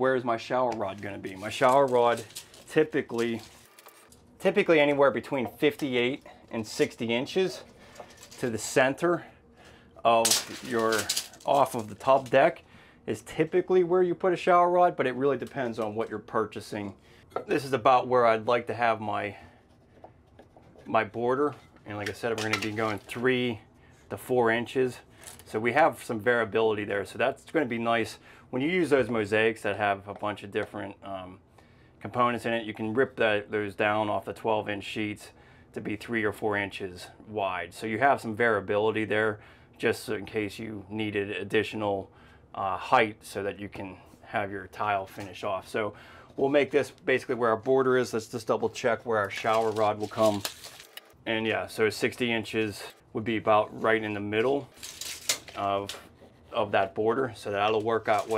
where is my shower rod going to be? My shower rod typically anywhere between 58 and 60 inches to the center of your off of the top deck is typically where you put a shower rod, but it really depends on what you're purchasing. This is about where I'd like to have my border, and like I said, we're going to be going 3 to 4 inches, so we have some variability there. So that's going to be nice when you use those mosaics that have a bunch of different components in it. You can rip those down off the 12-inch sheets to be 3 or 4 inches wide, so you have some variability there, just in case you needed additional height so that you can have your tile finish off. So we'll make this basically where our border is. Let's just double check where our shower rod will come. And yeah, so 60 inches would be about right in the middle of that border. So that'll work out